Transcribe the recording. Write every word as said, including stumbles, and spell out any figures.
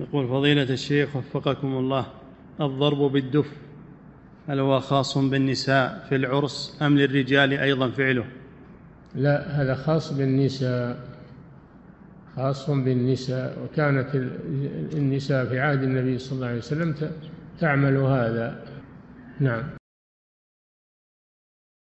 يقول فضيلة الشيخ وفقكم الله، الضرب بالدف هل هو خاص بالنساء في العرس أم للرجال أيضا فعله؟ لا، هذا خاص بالنساء، خاص بالنساء، وكانت النساء في عهد النبي صلى الله عليه وسلم تعمل هذا. نعم.